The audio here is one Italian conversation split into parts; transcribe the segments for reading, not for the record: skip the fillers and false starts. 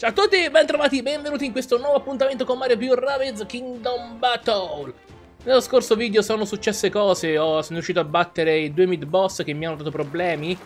Ciao a tutti, bentrovati, benvenuti in questo nuovo appuntamento con Mario più Rabbids Kingdom Battle. Nello scorso video sono successe cose, sono riuscito a battere i due mid boss che mi hanno dato problemi.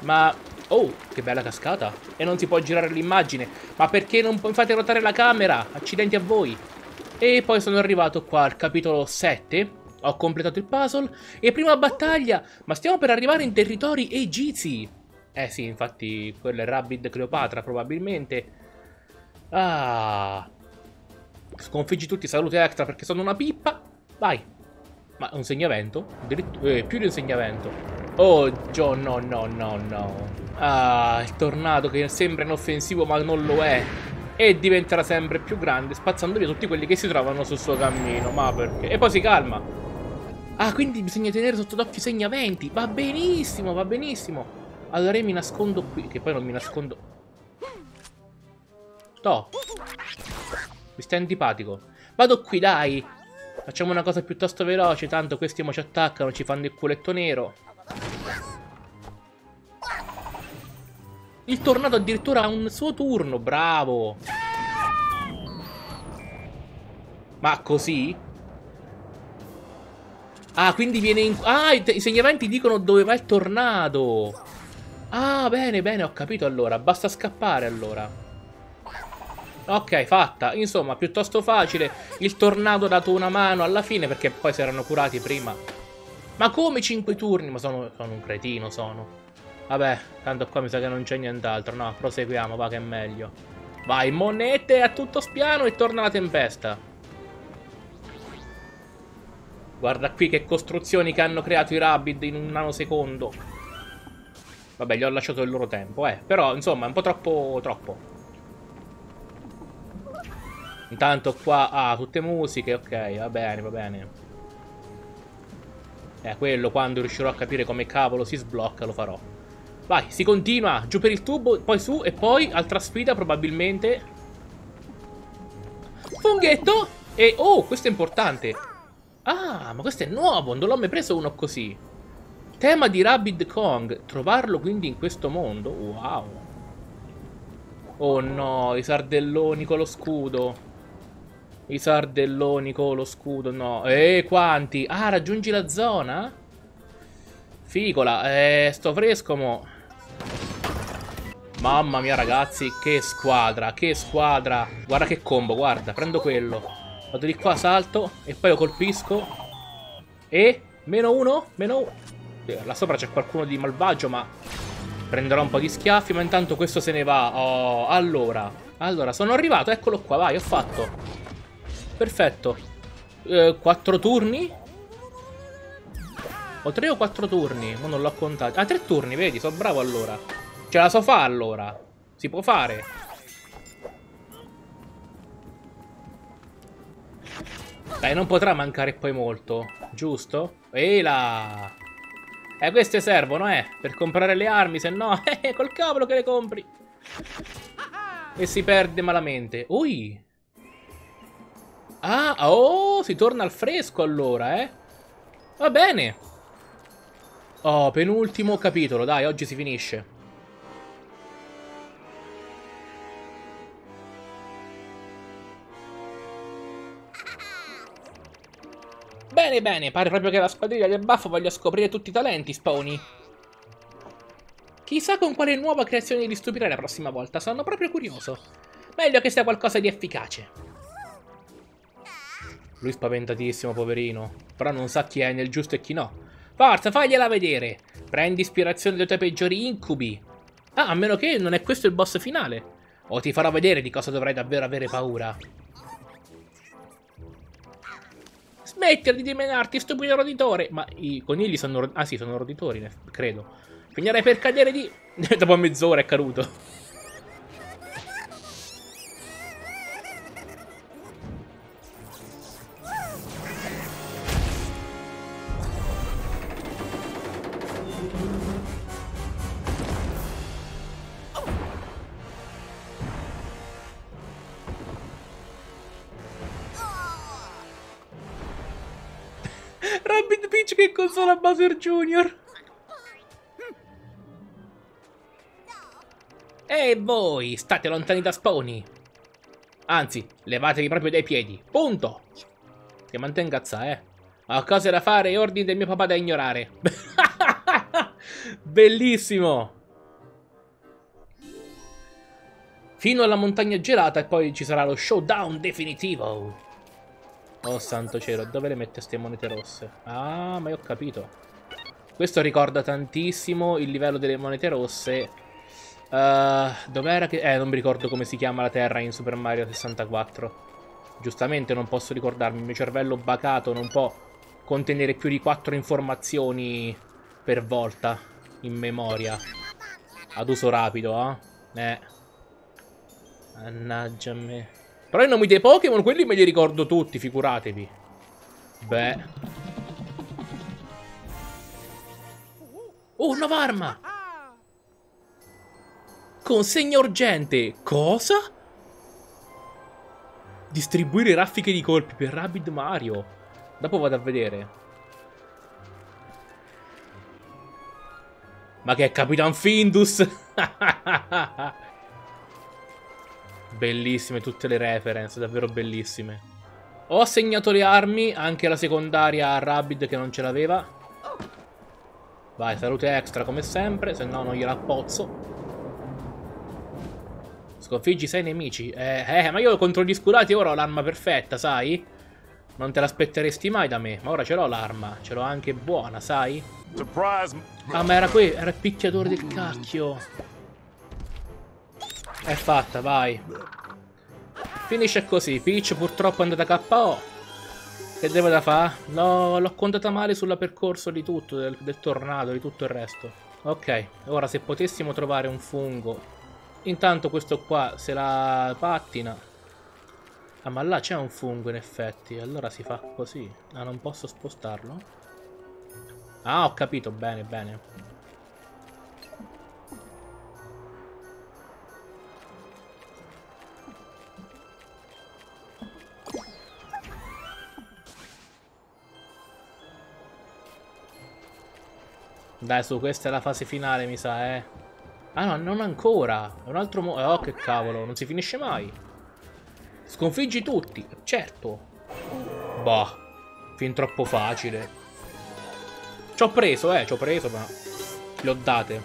Ma, oh, che bella cascata. E non si può girare l'immagine. Ma perché non fate ruotare la camera? Accidenti a voi. E poi sono arrivato qua al capitolo 7. Ho completato il puzzle. E prima battaglia. Ma stiamo per arrivare in territori egizi. Eh sì, infatti, quello è Rabbid Cleopatra probabilmente. Ah, sconfiggi tutti, salute extra perché sono una pippa. Vai. Ma un segnavento? Più di un segnavento. Oh, no, no, no, no. Ah, il tornado che sembra inoffensivo ma non lo è. E diventerà sempre più grande, spazzando via tutti quelli che si trovano sul suo cammino. Ma perché? E poi si calma. Ah, quindi bisogna tenere sotto d'occhio i segnaventi. Va benissimo, va benissimo. Allora io mi nascondo qui. Che poi non mi nascondo. No. Mi sta antipatico. Vado qui, dai. Facciamo una cosa piuttosto veloce. Tanto questi mo ci attaccano, ci fanno il culetto nero. Il tornado addirittura ha un suo turno. Bravo. Ma così? Ah, quindi viene in... Ah, i segnamenti dicono dove va il tornado. Ah, bene, bene, ho capito allora. Basta scappare allora. Ok, fatta. Insomma, piuttosto facile. Il tornado ha dato una mano alla fine perché poi si erano curati prima. Ma come 5 turni? Ma sono un cretino, sono. Vabbè, tanto qua mi sa che non c'è nient'altro. No, proseguiamo, va che è meglio. Vai, monete a tutto spiano e torna la tempesta. Guarda qui che costruzioni che hanno creato i Rabbid in un nanosecondo. Vabbè, gli ho lasciato il loro tempo, però, insomma, è un po' troppo. Intanto qua, tutte musiche, ok, va bene, va bene. Quello quando riuscirò a capire come cavolo si sblocca lo farò. Vai, si continua, giù per il tubo, poi su e poi, altra sfida probabilmente. Funghetto! E, oh, questo è importante. Ah, ma questo è nuovo, non l'ho mai preso uno così. Tema di Rabbid Kong, trovarlo quindi in questo mondo, wow. Oh no, i sardelloni con lo scudo. I sardelloni con lo scudo, no. Quanti? Ah, raggiungi la zona? Ficola, sto fresco mo. Mamma mia ragazzi, che squadra, che squadra. Guarda che combo, guarda, prendo quello. Vado di qua, salto, e poi lo colpisco. E? Meno uno. Là sopra c'è qualcuno di malvagio, ma prenderò un po' di schiaffi, ma intanto questo se ne va. Oh, allora, sono arrivato, eccolo qua, vai, ho fatto. Perfetto. 4 turni? O 3 o 4 turni? Ma non l'ho contato. Ah, 3 turni, vedi, sono bravo allora. Ce la so fare allora. Si può fare. Dai, non potrà mancare poi molto, giusto? Eila! Queste servono, per comprare le armi, se no, col cavolo che le compri. E si perde malamente. Ui! Ah, oh, si torna al fresco allora, Va bene. Oh, penultimo capitolo, dai, oggi si finisce. Bene, bene, pare proprio che la squadriglia del baffo voglia scoprire tutti i talenti, Spawny. Chissà con quale nuova creazione li stupirà la prossima volta, sono proprio curioso. Meglio che sia qualcosa di efficace. Lui spaventatissimo, poverino. Però non sa chi è nel giusto e chi no. Forza, fagliela vedere. Prendi ispirazione dai tuoi peggiori incubi. Ah, a meno che non è questo il boss finale. O ti farò vedere di cosa dovrai davvero avere paura. Smettila di dimenarti, stupido roditore. Ma i conigli sono... Ah sì, sono roditori, credo. Finirai per cadere di... Dopo mezz'ora è caduto. Rabbid Peach che consola Bowser Jr. E voi, state lontani da Spawny. Anzi, levatevi proprio dai piedi. Punto. Che mantengazza, Ho cose da fare e ordini del mio papà da ignorare. Bellissimo. Fino alla montagna gelata e poi ci sarà lo showdown definitivo. Oh santo cielo, dove le mette ste monete rosse? Ah, ma io ho capito. Questo ricorda tantissimo il livello delle monete rosse. Dov'era che... non mi ricordo come si chiama la terra in Super Mario 64. Giustamente non posso ricordarmi, il mio cervello bacato non può contenere più di 4 informazioni per volta in memoria. Ad uso rapido, mannaggia me. Però i nomi dei Pokémon, quelli me li ricordo tutti, figuratevi. Beh. Oh, nuova arma! Consegna urgente! Cosa? Distribuire raffiche di colpi per Rabbid Mario. Dopo vado a vedere. Ma che è Capitan Findus! Bellissime tutte le reference, davvero bellissime. Ho assegnato le armi, anche la secondaria a Rabbid che non ce l'aveva. Vai, salute extra come sempre, se no non gliela appozzo. Sconfiggi 6 nemici. Ma io contro gli sculati ora ho l'arma perfetta, sai? Non te l'aspetteresti mai da me, ma ora ce l'ho l'arma, ce l'ho anche buona, sai? Surprise. Ah, ma era qui, era il picchiatore del cacchio. È fatta, vai. Finisce così. Peach purtroppo è andata KO. Che devo da fare? No, l'ho contata male sul percorso di tutto, del tornado, di tutto il resto. Ok, ora se potessimo trovare un fungo. Intanto questo qua se la pattina. Ah, ma là c'è un fungo in effetti. Allora si fa così. Ah, non posso spostarlo? Ah, ho capito, bene, bene. Dai, su, questa è la fase finale, mi sa, Ah no, non ancora. È un altro mo... Oh, che cavolo, non si finisce mai. Sconfiggi tutti, certo. Boh, fin troppo facile. Ci ho preso, ma... Le ho date.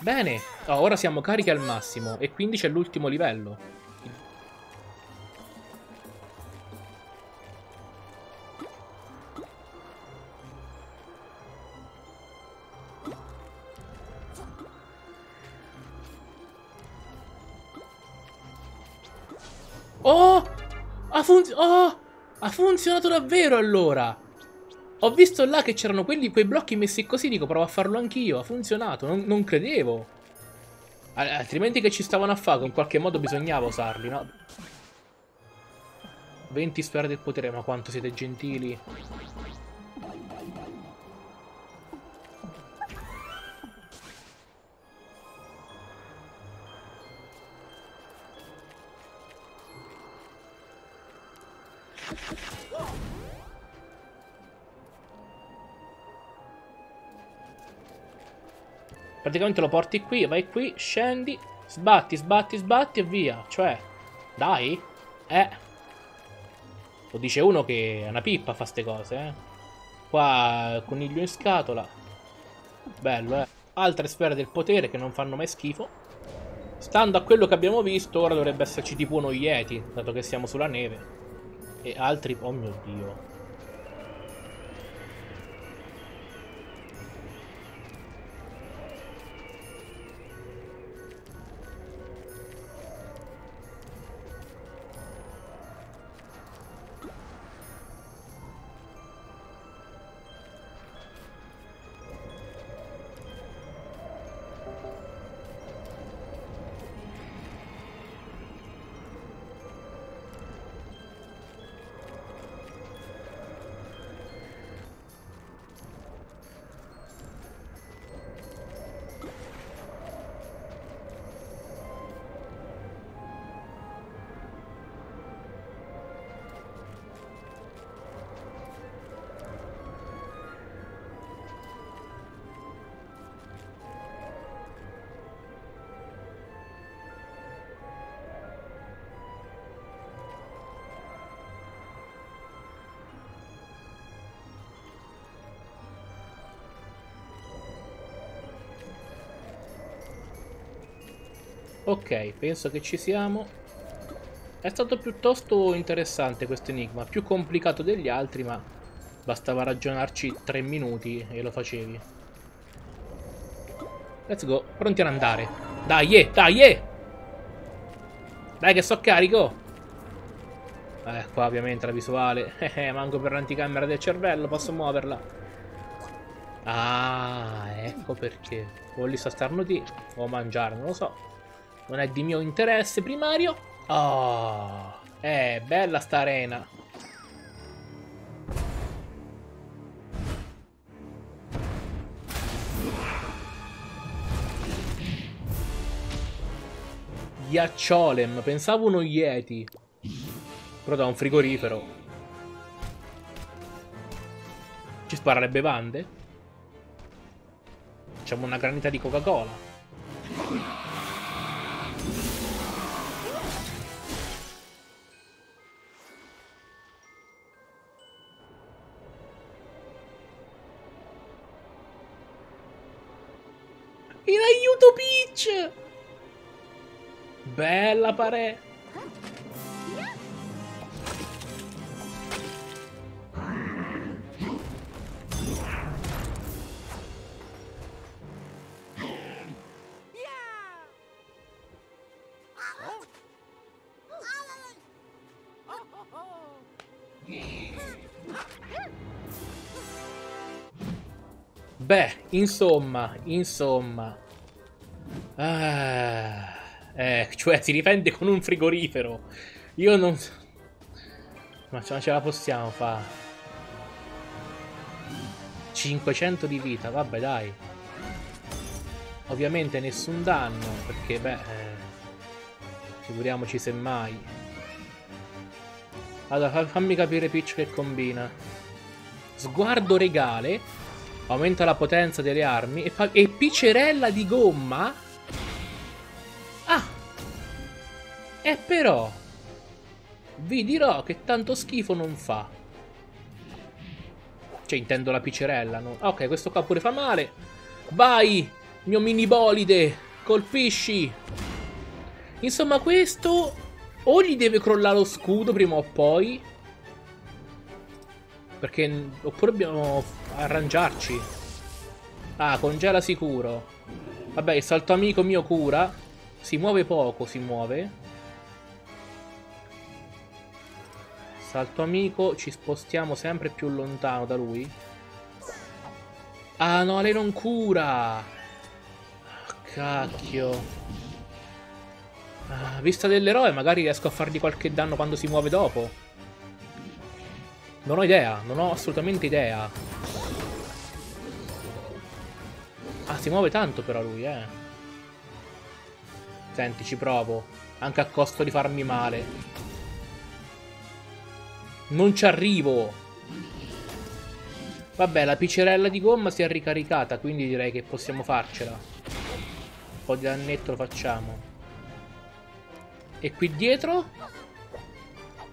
Bene. Oh, ora siamo carichi al massimo. E quindi c'è l'ultimo livello. Oh! Ha funzionato davvero allora! Ho visto là che c'erano quei blocchi messi così, dico provo a farlo anch'io, ha funzionato, non credevo. Altrimenti che ci stavano a fare, in qualche modo bisognava usarli, no? 20 sfere del potere, ma quanto siete gentili. Praticamente lo porti qui, vai qui, scendi, sbatti, sbatti, sbatti e via. Cioè, dai. Lo dice uno che è una pippa fa ste cose, Qua, coniglio in scatola. Bello, Altre sfere del potere che non fanno mai schifo. Stando a quello che abbiamo visto, ora dovrebbe esserci tipo uno Yeti, dato che siamo sulla neve. E altri... Oh mio Dio. Ok, penso che ci siamo. È stato piuttosto interessante questo enigma, più complicato degli altri, ma bastava ragionarci 3 minuti e lo facevi. Let's go, pronti ad andare. Dai! Dai che so carico! Qua ovviamente la visuale. Manco per l'anticamera del cervello, posso muoverla. Ah, ecco perché. O lì sta starnutì, o mangiare, non lo so. Non è di mio interesse primario. Oh, bella sta arena. Ghiacciolem, pensavo uno Yeti, però da un frigorifero. Ci spara le bevande? Facciamo una granita di Coca-Cola. In aiuto Peach! Bella pare! Beh, insomma. Cioè si difende con un frigorifero. Io non so. Ma ce la possiamo fare. 500 di vita, vabbè dai. Ovviamente nessun danno, perché beh, figuriamoci semmai. Allora, fammi capire Peach che combina. Sguardo regale. Aumenta la potenza delle armi. E picerella di gomma? Ah! E però... vi dirò che tanto schifo non fa. Cioè, intendo la picerella, no? Ok, questo qua pure fa male. Vai, mio minibolide! Colpisci! Insomma, questo... o gli deve crollare lo scudo prima o poi... perché... oppure dobbiamo arrangiarci. Ah, congela sicuro. Vabbè, il salto amico mio cura. Si muove poco, si muove. Salto amico, ci spostiamo sempre più lontano da lui. Ah no, lei non cura. Oh, cacchio. Ah, vista dell'eroe, magari riesco a fargli qualche danno quando si muove dopo. Non ho idea, non ho assolutamente idea. Ah, si muove tanto però lui, eh. Senti, ci provo. Anche a costo di farmi male. Non ci arrivo. Vabbè, la picerella di gomma si è ricaricata, quindi direi che possiamo farcela. Un po' di dannetto lo facciamo. E qui dietro?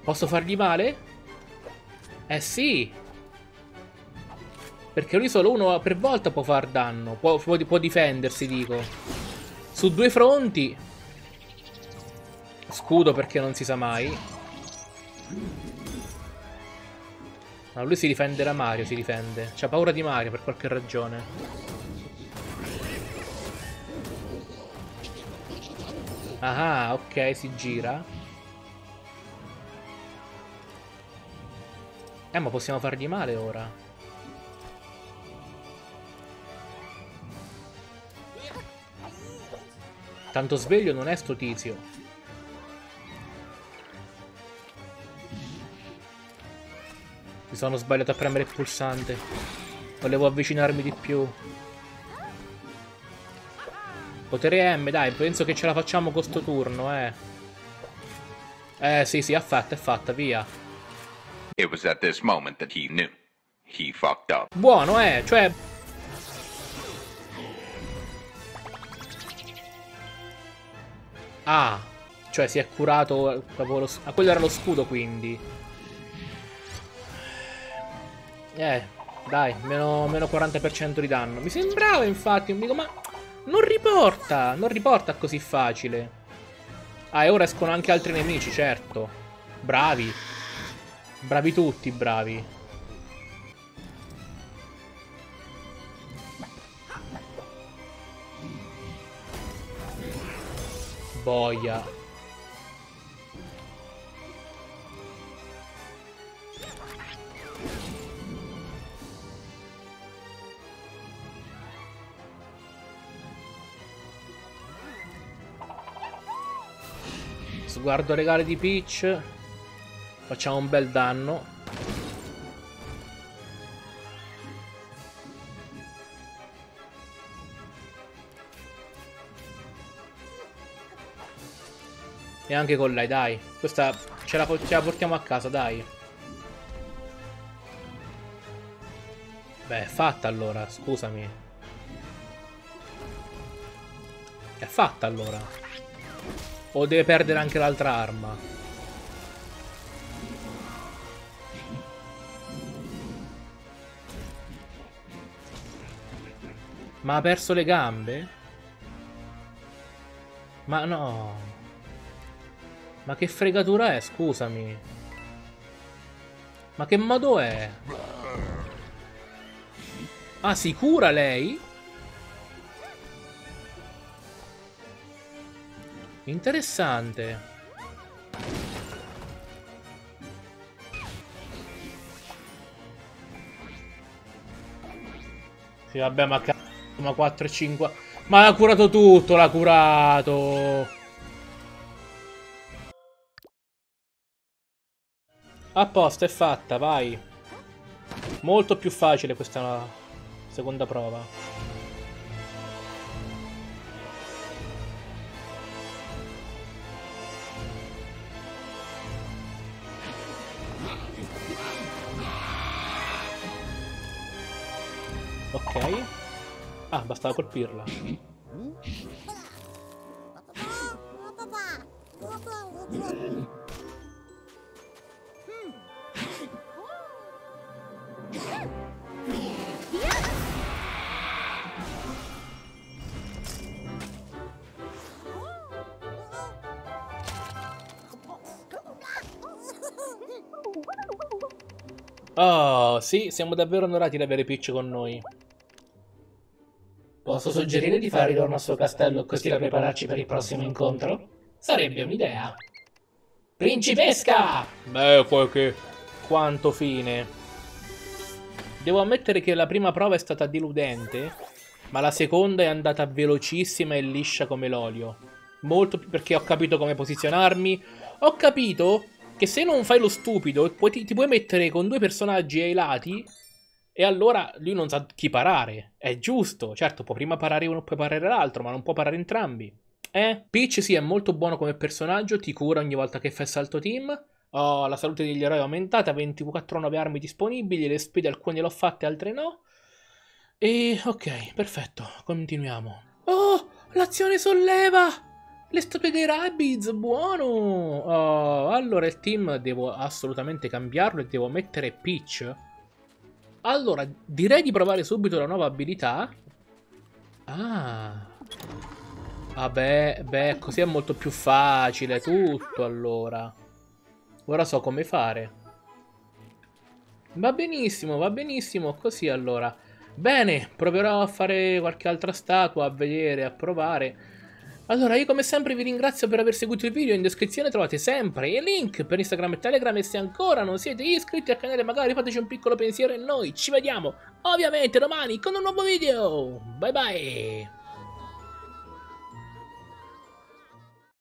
Posso fargli male? Eh sì! Perché lui solo uno per volta può far danno. Può difendersi, dico. Su due fronti. Scudo perché non si sa mai. Ma lui si difende da Mario, si difende. C'ha paura di Mario per qualche ragione. Ah, ok, si gira. Ma possiamo fargli male ora. Tanto sveglio non è sto tizio. Mi sono sbagliato a premere il pulsante. Volevo avvicinarmi di più. Potere M, dai, penso che ce la facciamo con sto turno, eh. Sì, è fatta, via. It was at this moment that he knew. He fucked up. Buono, cioè... ah, cioè si è curato... ah, quello era lo scudo, quindi. Dai, meno 40% di danno. Mi sembrava, infatti, un dico, ma... non riporta così facile. Ah, e ora escono anche altri nemici, certo. Bravi. Bravi tutti, bravi. Boia. Sguardo regale di Peach. Facciamo un bel danno. E anche con lei, dai. Questa ce la portiamo a casa, dai. Beh, è fatta allora, scusami. È fatta allora. O deve perdere anche l'altra arma? Ma ha perso le gambe? Ma no... Ma che fregatura è, scusami. Ma che modo è? Ah, si cura lei? Interessante. Sì, vabbè, ma cazzo, ma 4 e 5... Ma l'ha curato tutto, l'ha curato! A posto, è fatta, vai. Molto più facile questa seconda prova. Ok. Ah, bastava colpirla. Oh, sì, siamo davvero onorati di avere Peach con noi. Posso suggerire di fare ritorno al suo castello così da prepararci per il prossimo incontro? Sarebbe un'idea. Principesca! Beh, qualche... Quanto fine. Devo ammettere che la prima prova è stata deludente, ma la seconda è andata velocissima e liscia come l'olio. Molto più perché ho capito come posizionarmi. Ho capito... che se non fai lo stupido ti puoi mettere con due personaggi ai lati e allora lui non sa chi parare. È giusto, certo, può prima parare uno, poi parare l'altro, ma non può parare entrambi. Peach sì, è molto buono come personaggio, ti cura ogni volta che fai salto team. Oh, la salute degli eroi è aumentata, 24 nuove armi disponibili, le spede alcune le ho fatte, altre no. E ok, perfetto, continuiamo. Oh, l'azione solleva! Le statue dei Rabbids, buono! Oh, allora il team devo assolutamente cambiarlo e devo mettere Peach. Allora, direi di provare subito la nuova abilità. Ah! Vabbè, beh, così è molto più facile tutto, allora. Ora so come fare. Va benissimo, così allora. Bene, proverò a fare qualche altra statua, a vedere, a provare... Allora, io come sempre vi ringrazio per aver seguito il video, in descrizione trovate sempre i link per Instagram e Telegram e se ancora non siete iscritti al canale magari fateci un piccolo pensiero e noi ci vediamo ovviamente domani con un nuovo video, bye bye!